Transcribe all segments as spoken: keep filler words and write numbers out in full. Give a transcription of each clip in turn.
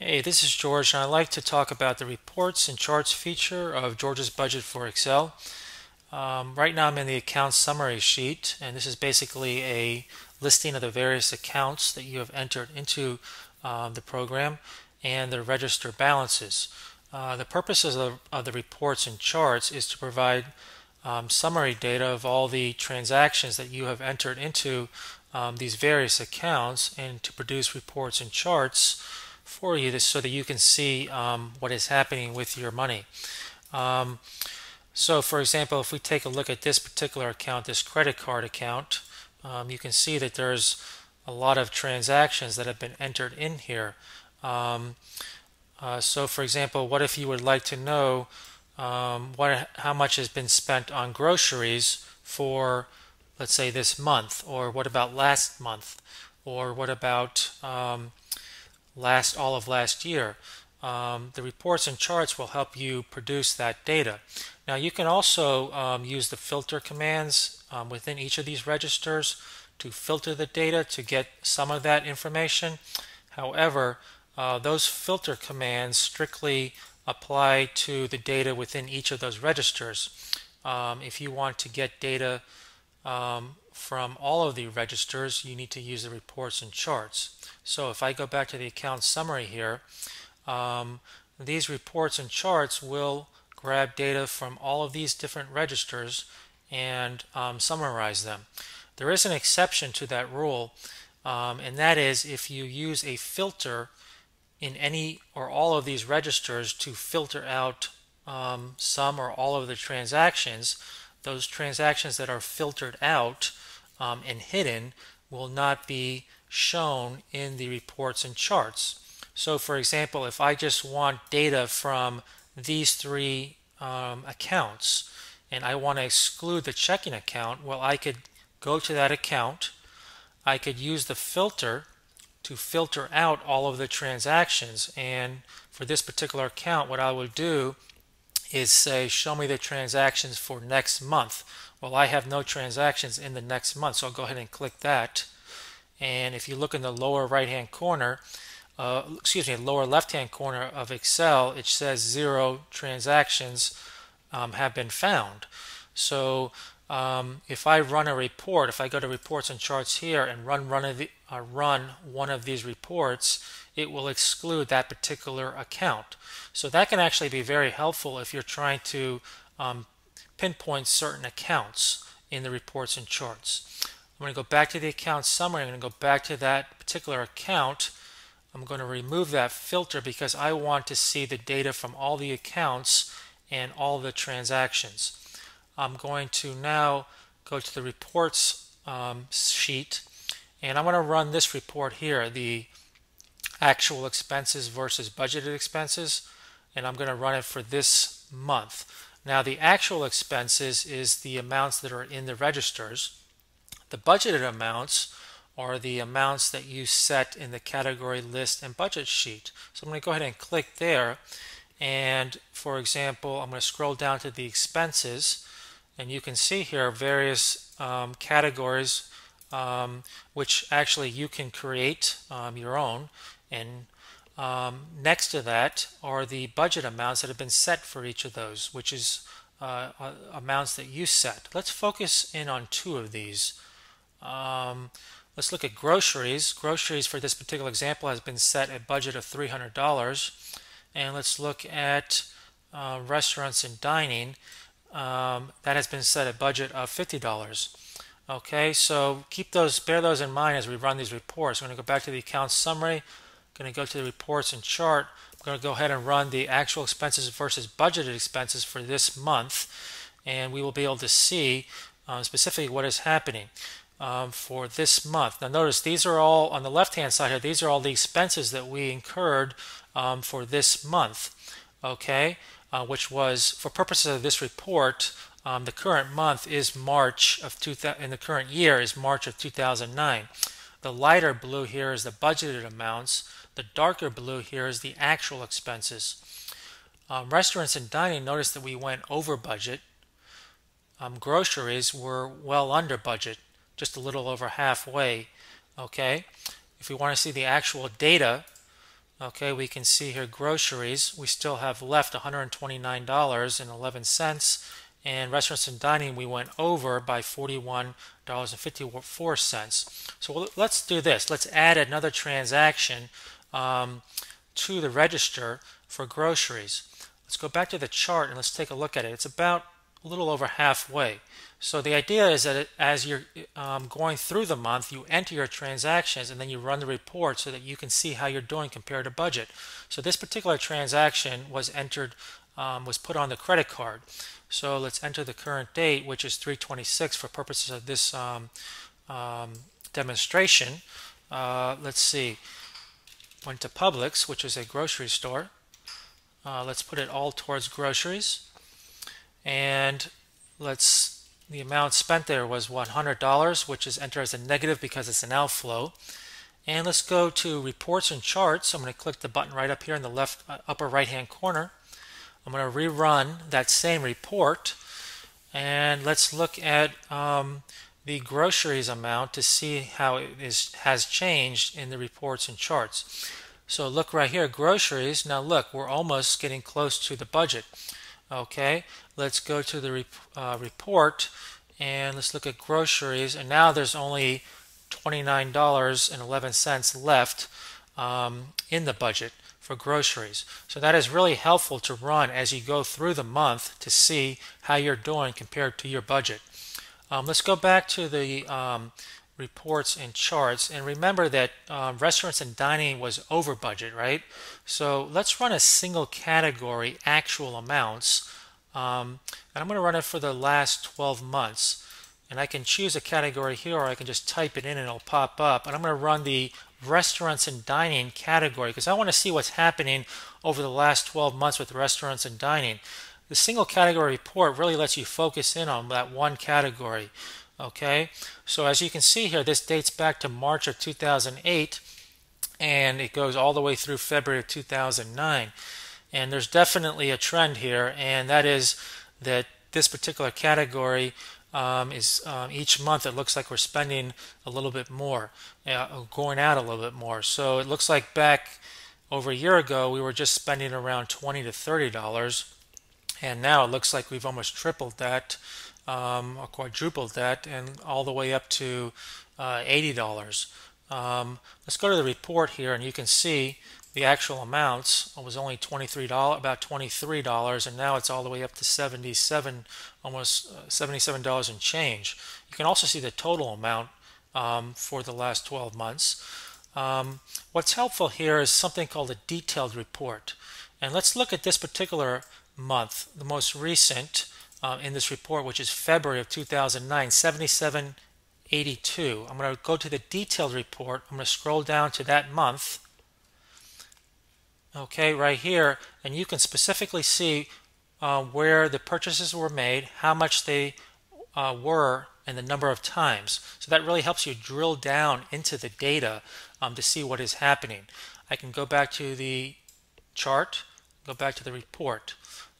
Hey, this is George, and I'd like to talk about the reports and charts feature of George's Budget for Excel. Um, right now I'm in the Accounts Summary Sheet, and this is basically a listing of the various accounts that you have entered into uh, the program and their registered balances. Uh, the purposes of, of the reports and charts is to provide um, summary data of all the transactions that you have entered into um, these various accounts, and to produce reports and charts for you so that you can see um, what is happening with your money. Um, so for example, if we take a look at this particular account, this credit card account, um, you can see that there's a lot of transactions that have been entered in here. Um, uh, so for example, what if you would like to know um, what how much has been spent on groceries for, let's say, this month, or what about last month, or what about um, last all of last year. Um, the reports and charts will help you produce that data. Now you can also um, use the filter commands um, within each of these registers to filter the data to get some of that information. However, uh, those filter commands strictly apply to the data within each of those registers. Um, if you want to get data um, from all of the registers, you need to use the reports and charts. So if I go back to the account summary here, um, these reports and charts will grab data from all of these different registers and um, summarize them. There is an exception to that rule, um, and that is if you use a filter in any or all of these registers to filter out um, some or all of the transactions, those transactions that are filtered out um, and hidden will not be shown in the reports and charts. So for example, if I just want data from these three um, accounts and I want to exclude the checking account, well, I could go to that account, I could use the filter to filter out all of the transactions, and for this particular account what I would do is say, show me the transactions for next month. Well, I have no transactions in the next month, so I'll go ahead and click that. And if you look in the lower right hand corner, uh, excuse me, lower left hand corner of Excel, it says zero transactions um, have been found. So um, if I run a report, if I go to reports and charts here and run, run, of the, uh, run one of these reports, it will exclude that particular account. So that can actually be very helpful if you're trying to um, pinpoint certain accounts in the reports and charts. I'm going to go back to the account summary. I'm going to go back to that particular account. I'm going to remove that filter because I want to see the data from all the accounts and all the transactions. I'm going to now go to the reports um, sheet, and I'm going to run this report here, the actual expenses versus budgeted expenses, and I'm going to run it for this month. Now the actual expenses is the amounts that are in the registers. The budgeted amounts are the amounts that you set in the category list and budget sheet. So I'm going to go ahead and click there, and for example I'm going to scroll down to the expenses, and you can see here various um, categories um, which actually you can create um, your own. And um, next to that are the budget amounts that have been set for each of those, which is uh, uh, amounts that you set. Let's focus in on two of these. Um, let's look at groceries. Groceries for this particular example has been set a budget of three hundred dollars. And let's look at uh, restaurants and dining. Um, that has been set a budget of fifty dollars. Okay, so keep those, bear those in mind as we run these reports. I'm going to go back to the account summary. Going to go to the reports and chart. I'm going to go ahead and run the actual expenses versus budgeted expenses for this month, and we will be able to see uh, specifically what is happening um, for this month. Now notice these are all on the left hand side here, these are all the expenses that we incurred um, for this month, okay, uh, which was, for purposes of this report, um, the current month is March of two thousand, and the current year is March of two thousand nine. The lighter blue here is the budgeted amounts. The darker blue here is the actual expenses. Um, restaurants and dining, notice that we went over budget. Um, groceries were well under budget, just a little over halfway. Okay, if we want to see the actual data, Okay, we can see here groceries, we still have left one hundred twenty-nine dollars and eleven cents, and restaurants and dining we went over by forty-one dollars and fifty-four cents. So let's do this. Let's add another transaction um, to the register for groceries. Let's go back to the chart and let's take a look at it. It's about a little over halfway. So the idea is that as you're um, going through the month, you enter your transactions and then you run the report so that you can see how you're doing compared to budget. So this particular transaction was entered, um, was put on the credit card. So let's enter the current date, which is three twenty-six for purposes of this um, um, demonstration. Uh, let's see, went to Publix, which is a grocery store. Uh, let's put it all towards groceries. And let's, the amount spent there was one hundred dollars, which is entered as a negative because it's an outflow. And let's go to reports and charts. I'm going to click the button right up here in the left upper right hand corner. I'm going to rerun that same report, and let's look at um, the groceries amount to see how it is has changed in the reports and charts. So look right here, groceries. Now look, we're almost getting close to the budget. Okay, let's go to the rep uh, report and let's look at groceries, and now there's only twenty-nine dollars and eleven cents left um, in the budget for groceries. So that is really helpful to run as you go through the month to see how you're doing compared to your budget. Um, let's go back to the um, reports and charts, and remember that uh, restaurants and dining was over budget, right? So let's run a single category actual amounts, um, and I'm going to run it for the last twelve months, and I can choose a category here, or I can just type it in and it'll pop up. And I'm going to run the restaurants and dining category because I want to see what's happening over the last twelve months with restaurants and dining. The single category report really lets you focus in on that one category. Okay, so as you can see here, this dates back to March of two thousand eight, and it goes all the way through February of two thousand nine. And there's definitely a trend here, and that is that this particular category um, is um, each month it looks like we're spending a little bit more, uh, going out a little bit more. So it looks like back over a year ago we were just spending around twenty to thirty dollars, and now it looks like we've almost tripled that. Um, or quadrupled that, and all the way up to uh, eighty dollars. Um, let's go to the report here, and you can see the actual amounts. It was only twenty-three dollars, about twenty-three dollars, and now it's all the way up to seventy-seven, almost uh, seventy-seven dollars and change. You can also see the total amount um, for the last twelve months. Um, what's helpful here is something called a detailed report, and let's look at this particular month, the most recent. Uh, in this report, which is February of two thousand nine, seventy-seven eighty-two. I'm going to go to the detailed report. I'm going to scroll down to that month, okay, right here, and you can specifically see uh, where the purchases were made, how much they uh, were, and the number of times. So that really helps you drill down into the data um, to see what is happening. I can go back to the chart, go back to the report.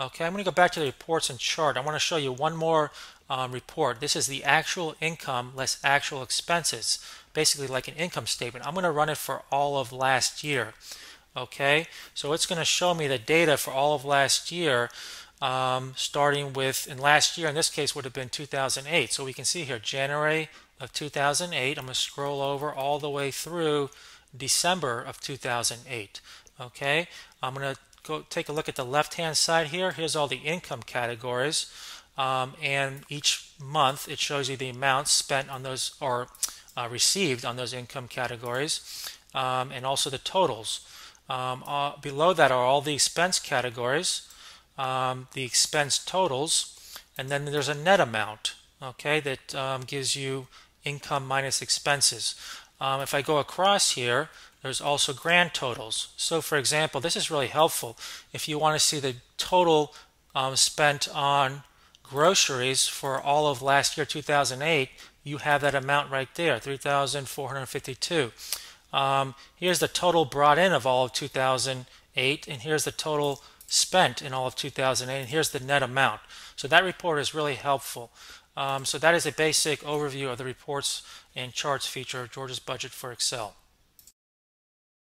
Okay, I'm going to go back to the reports and chart. I want to show you one more um, report. This is the actual income less actual expenses, basically like an income statement. I'm going to run it for all of last year. Okay, so it's going to show me the data for all of last year, um, starting with, and last year in this case would have been two thousand eight. So we can see here January of two thousand eight. I'm going to scroll over all the way through December of two thousand eight. Okay, I'm going to go take a look at the left-hand side here. Here's all the income categories, um, and each month it shows you the amounts spent on those, or uh, received on those income categories, um, and also the totals. Um, uh, below that are all the expense categories, um, the expense totals, and then there's a net amount, okay, that um, gives you income minus expenses. Um, if I go across here, there's also grand totals. So for example, this is really helpful if you want to see the total um, spent on groceries for all of last year two thousand eight. You have that amount right there, three thousand four hundred fifty-two. Um, here's the total brought in of all of two thousand eight, and here's the total spent in all of two thousand eight, and here's the net amount. So that report is really helpful. Um, so that is a basic overview of the reports and charts feature of George's Budget for Excel.